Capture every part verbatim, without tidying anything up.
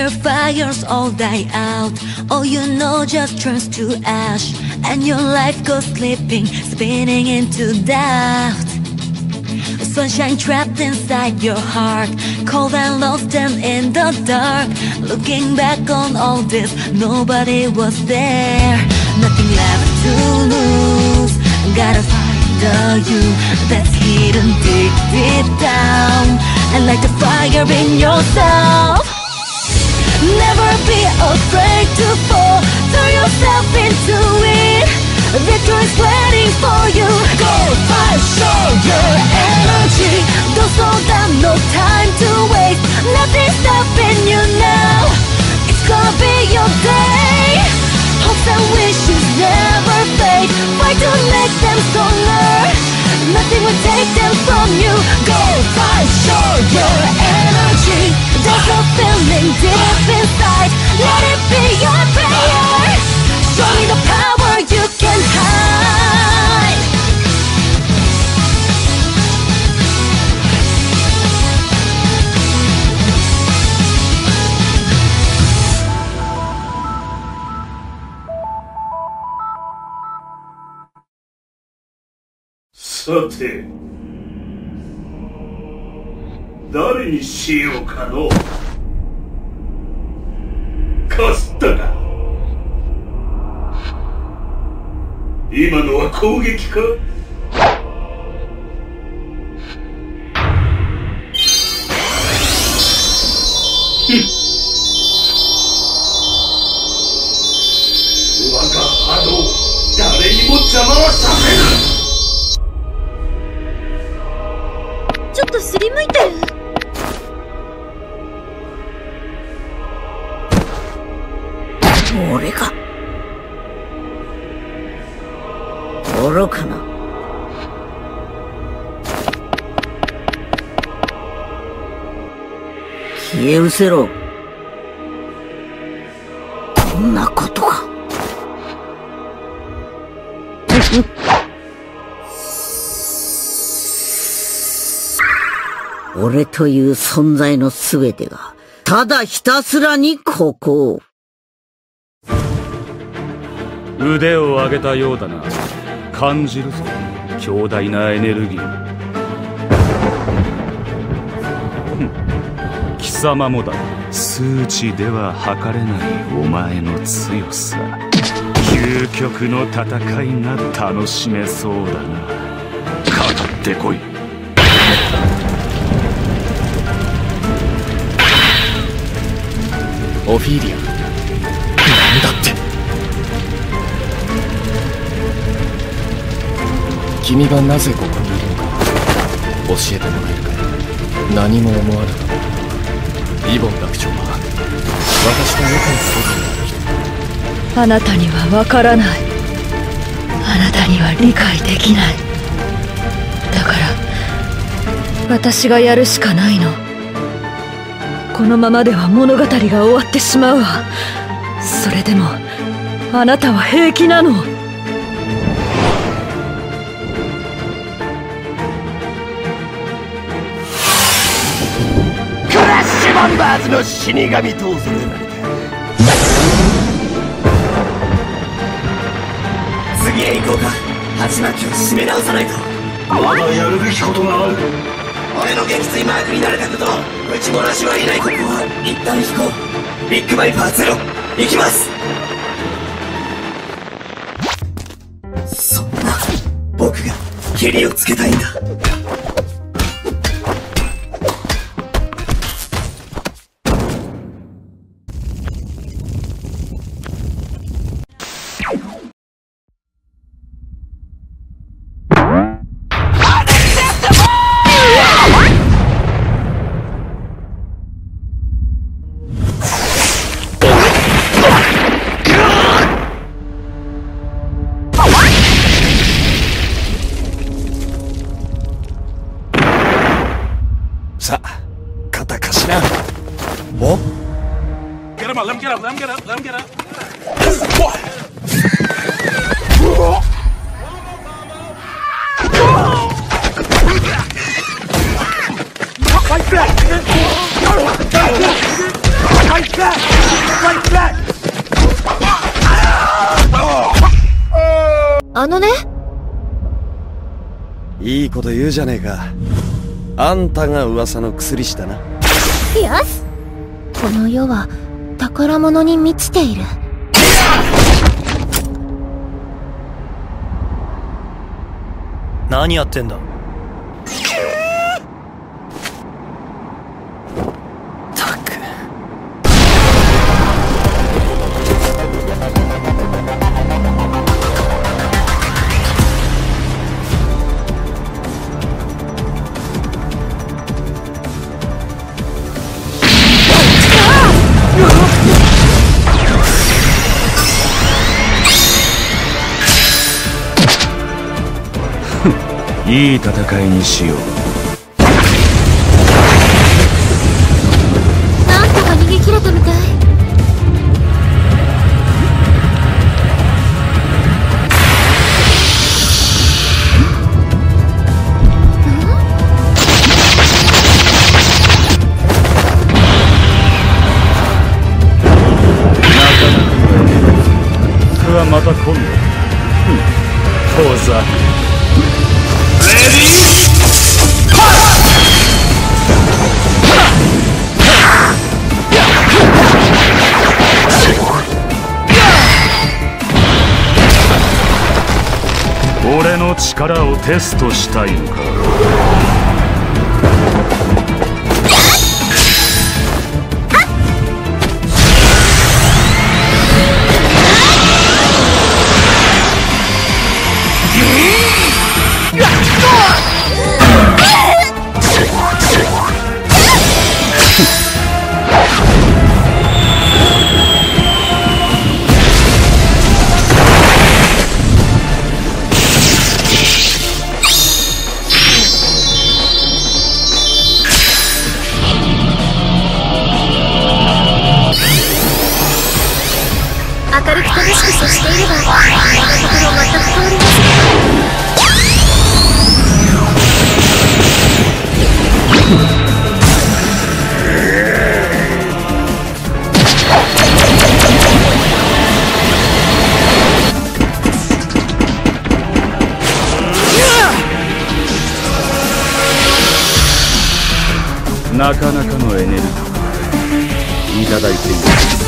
your fires all die out. All you know just turns to ash, and your life goes slipping, spinning into doubt. Sunshine trapped inside your heart, cold and lost and in the dark. Looking back on all this, nobody was there. Nothing left to lose, gotta find the you that's hidden deep, deep down, and light the fire in yourself. Never be afraid to fall, throw yourself into it. Victory's waiting for you. Go fight, show your energy. Don't slow down, no time to waste. Nothing's stopping you now. It's gonna be your day. Hopes and wishes never fade. Fight to make them stronger. Nothing will take them from you. Go fight, show your energy. There's no feeling deep inside. Let it be your prayer. Show me the power you can hide.さて、誰にしようかの。勝ったか。今のは攻撃か？我が波動、誰にも邪魔はさせぬ。ちょっとすりむいてる。俺か。愚かな。消え失せろ。こんなことか。俺という存在のすべてがただひたすらにここを。腕を上げたようだな。感じるぞ、強大なエネルギー。貴様もだ。数値では測れないお前の強さ。究極の戦いが楽しめそうだな。語ってこい。オフィーリア、なんだって。君がなぜここにいるのか教えてもらえるか。何も思わなかったイボン学長は私とよく似た。あなたにはわからない。あなたには理解できない。だから私がやるしかないの。このままでは物語が終わってしまうわ。それでもあなたは平気なの。バーズの死神と恐れられた。次へ行こうか。鉢巻きを締め直さないと。まだやるべきことがある。俺の撃墜マークになれたこと打ち漏らしはいない。ここは一旦引こう。ビッグバイパーゼロ行きます。そんな僕が蹴りをつけたいんだ。that! Like that! あのね、いいこと言うじゃねえか。あんたが噂の薬師だな。よし、この世は宝物に満ちている。何やってんだ。いい戦いにしよう。なんとか逃げ切れたみたい。僕はまた今度。当座。俺の力をテストしたいのか。なかなかのエネルギーいただいています。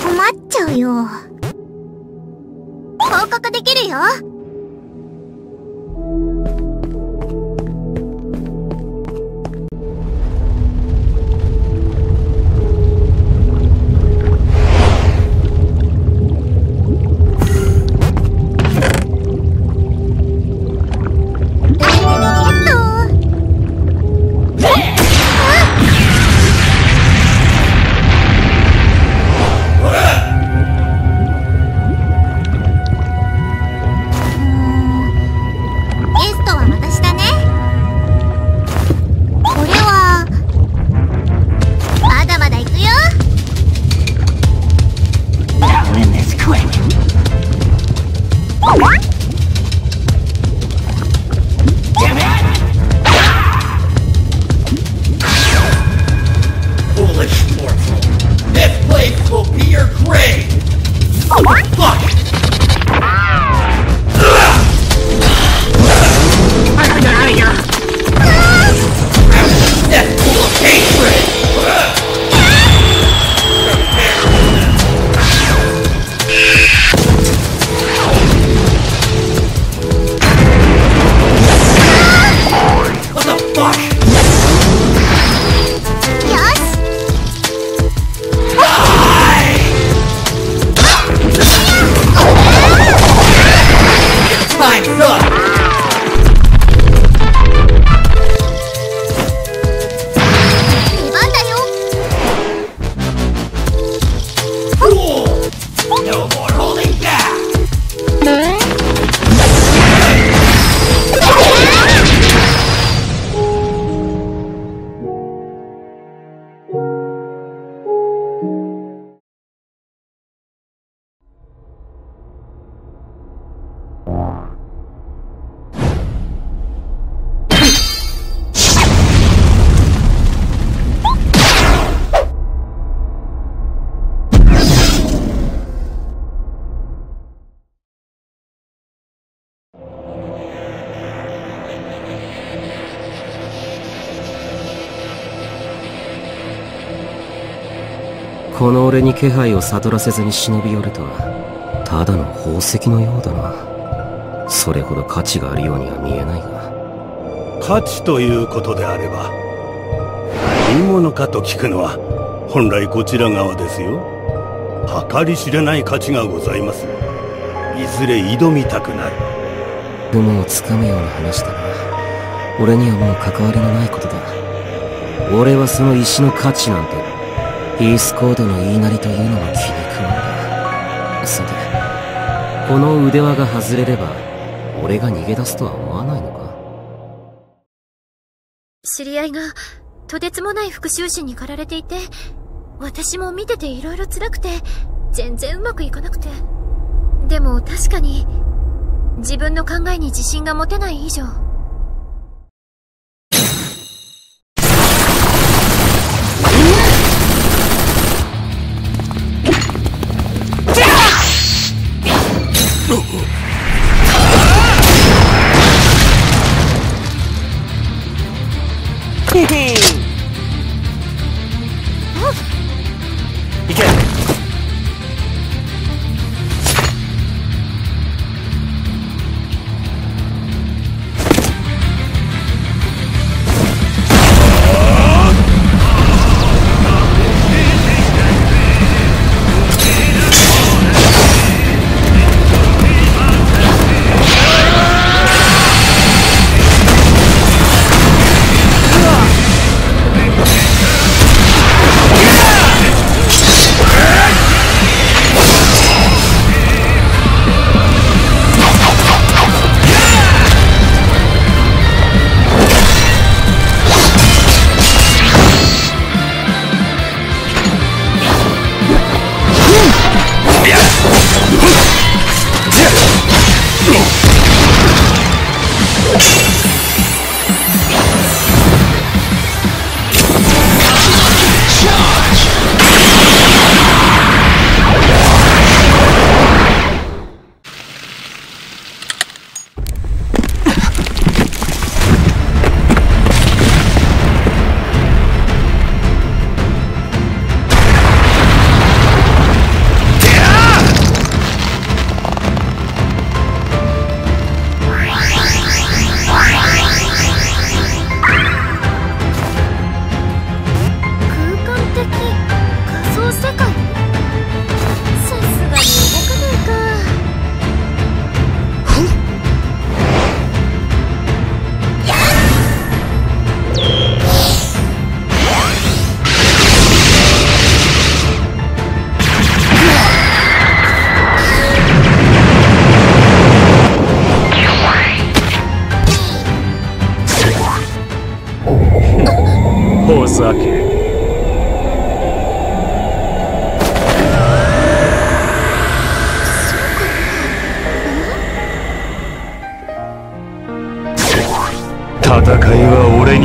困っちゃうよ。報告できるよ。Let's play! grave will be your grave! Fuck it! I gotta get out of here! I was just a nest full of hatred! What the fuck?この俺に気配を悟らせずに忍び寄るとは、ただの宝石のようだな。それほど価値があるようには見えないが。価値ということであれば、何者かと聞くのは本来こちら側ですよ。計り知れない価値がございます。いずれ挑みたくなる。雲をつかむような話だな。俺にはもう関わりのないことだ。俺はその石の価値なんてイースコードの言いなりというのは気に食わんだ。さて、この腕輪が外れれば俺が逃げ出すとは思わないのか。知り合いがとてつもない復讐心に駆られていて、私も見てて色々辛くて全然うまくいかなくて。でも確かに自分の考えに自信が持てない以上、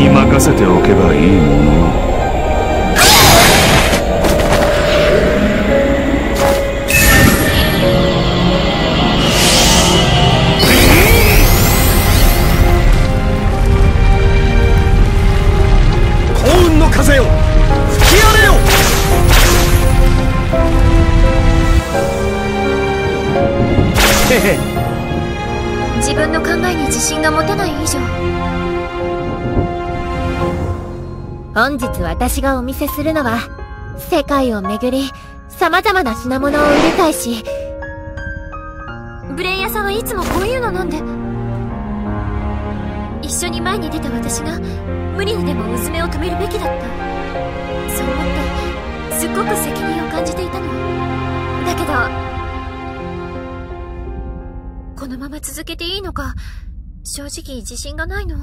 任せておけばいいもの。自分の考えに自信が持てない以上、本日私がお見せするのは世界を巡り様々な品物を売りたいし、ブレイヤさんはいつもこういうのなんで、一緒に前に出た私が無理にでも娘を止めるべきだった、そう思ってすっごく責任を感じていたのだけど、このまま続けていいのか、正直自信がないの。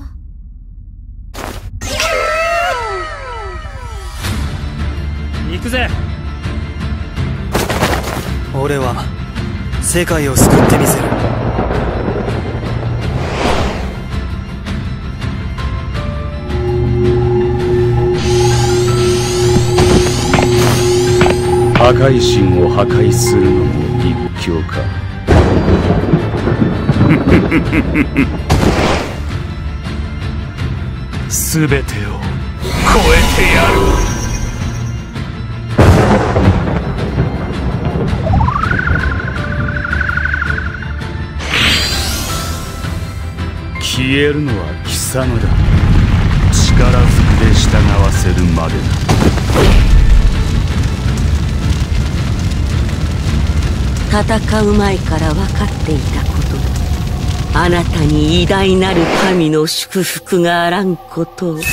行くぜ。俺は世界を救ってみせる。破壊神を破壊するのも一興か。すべてを超えてやる。消えるのは貴様だ。力ずくで従わせるまでだ。戦う前から分かっていたことだ。あなたに偉大なる神の祝福があらんことを。求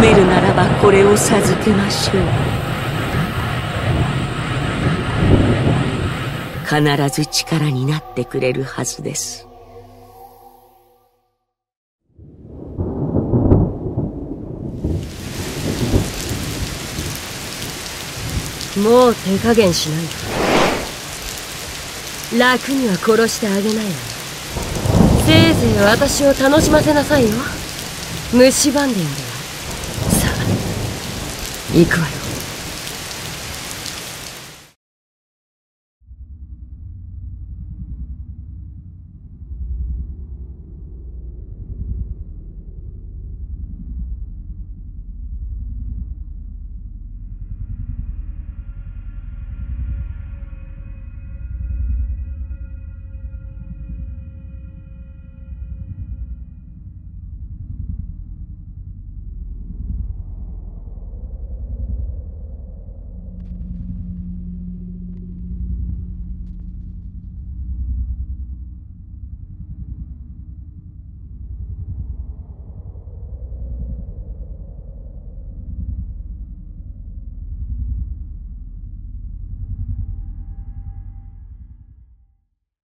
めるならばこれを授けましょう。必ず力になってくれるはずです。もう手加減しないと楽には殺してあげないわ。せいぜい私を楽しませなさいよ。蝕んでやるわ。さあ行くわよ。